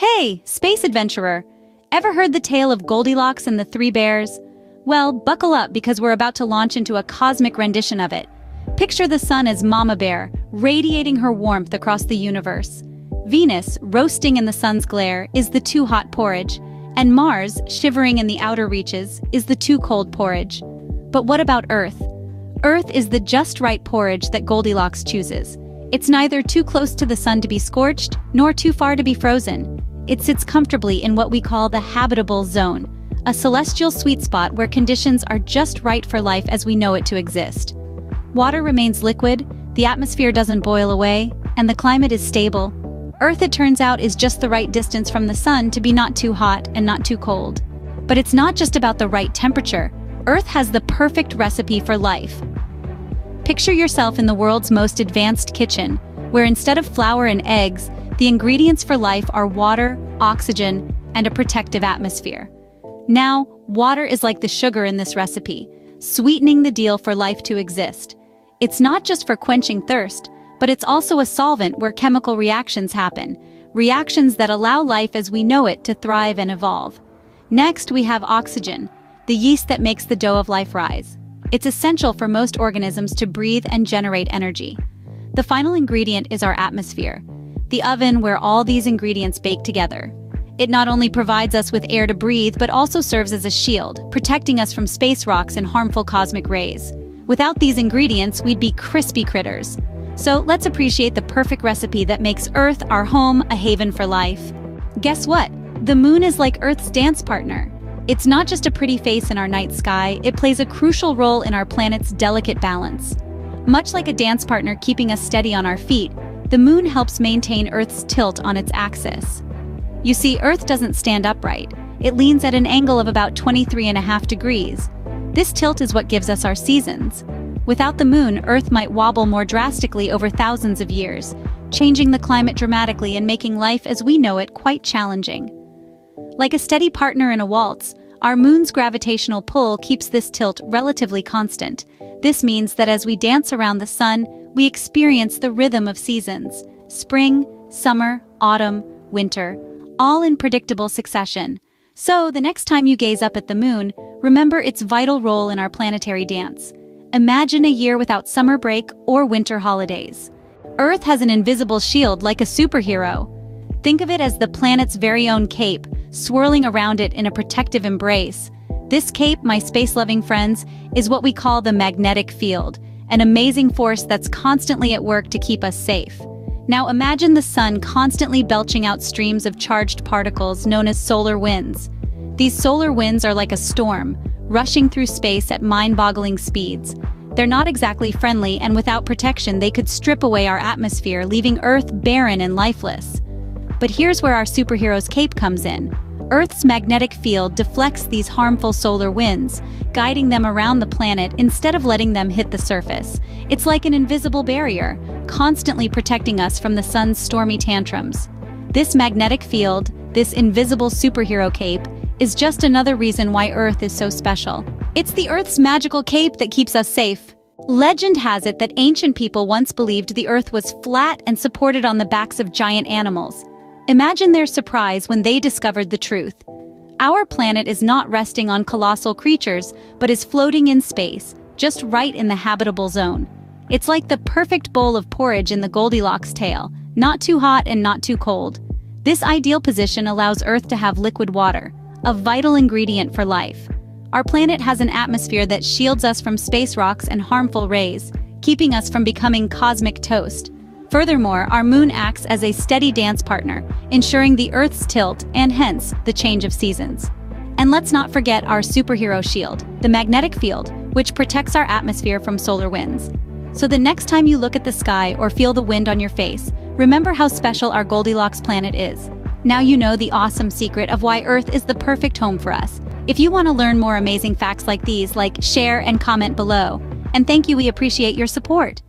Hey, space adventurer! Ever heard the tale of Goldilocks and the Three Bears? Well, buckle up because we're about to launch into a cosmic rendition of it. Picture the sun as Mama Bear, radiating her warmth across the universe. Venus, roasting in the sun's glare, is the too hot porridge, and Mars, shivering in the outer reaches, is the too cold porridge. But what about Earth? Earth is the just right porridge that Goldilocks chooses. It's neither too close to the sun to be scorched, nor too far to be frozen. It sits comfortably in what we call the habitable zone, a celestial sweet spot where conditions are just right for life as we know it to exist. Water remains liquid, the atmosphere doesn't boil away, and the climate is stable. Earth, it turns out, is just the right distance from the sun to be not too hot and not too cold. But it's not just about the right temperature. Earth has the perfect recipe for life. Picture yourself in the world's most advanced kitchen, where instead of flour and eggs, the ingredients for life are water, oxygen, and a protective atmosphere. Now, water is like the sugar in this recipe, sweetening the deal for life to exist. It's not just for quenching thirst, but it's also a solvent where chemical reactions happen, reactions that allow life as we know it to thrive and evolve. Next, we have oxygen, the yeast that makes the dough of life rise. It's essential for most organisms to breathe and generate energy. The final ingredient is our atmosphere, the oven where all these ingredients bake together. It not only provides us with air to breathe, but also serves as a shield, protecting us from space rocks and harmful cosmic rays. Without these ingredients, we'd be crispy critters. So let's appreciate the perfect recipe that makes Earth, our home, a haven for life. Guess what? The moon is like Earth's dance partner. It's not just a pretty face in our night sky, it plays a crucial role in our planet's delicate balance. Much like a dance partner keeping us steady on our feet, the moon helps maintain Earth's tilt on its axis. You see, Earth doesn't stand upright. It leans at an angle of about 23.5 degrees. This tilt is what gives us our seasons. Without the moon, Earth might wobble more drastically over thousands of years, changing the climate dramatically and making life as we know it quite challenging. Like a steady partner in a waltz, our moon's gravitational pull keeps this tilt relatively constant. This means that as we dance around the sun, we experience the rhythm of seasons: spring, summer, autumn, winter, all in predictable succession. So the next time you gaze up at the moon, remember its vital role in our planetary dance. Imagine a year without summer break or winter holidays. Earth has an invisible shield like a superhero. Think of it as the planet's very own cape, swirling around it in a protective embrace. This cape, my space-loving friends, is what we call the magnetic field, an amazing force that's constantly at work to keep us safe. Now imagine the sun constantly belching out streams of charged particles known as solar winds. These solar winds are like a storm, rushing through space at mind-boggling speeds. They're not exactly friendly, and without protection, they could strip away our atmosphere, leaving Earth barren and lifeless. But here's where our superhero's cape comes in. Earth's magnetic field deflects these harmful solar winds, guiding them around the planet instead of letting them hit the surface. It's like an invisible barrier, constantly protecting us from the sun's stormy tantrums. This magnetic field, this invisible superhero cape, is just another reason why Earth is so special. It's the Earth's magical cape that keeps us safe. Legend has it that ancient people once believed the Earth was flat and supported on the backs of giant animals. Imagine their surprise when they discovered the truth. Our planet is not resting on colossal creatures, but is floating in space, just right in the habitable zone. It's like the perfect bowl of porridge in the Goldilocks tale, not too hot and not too cold. This ideal position allows Earth to have liquid water, a vital ingredient for life. Our planet has an atmosphere that shields us from space rocks and harmful rays, keeping us from becoming cosmic toast. Furthermore, our moon acts as a steady dance partner, ensuring the Earth's tilt and hence the change of seasons. And let's not forget our superhero shield, the magnetic field, which protects our atmosphere from solar winds. So the next time you look at the sky or feel the wind on your face, remember how special our Goldilocks planet is. Now you know the awesome secret of why Earth is the perfect home for us. If you want to learn more amazing facts like these, share and comment below. And thank you, we appreciate your support.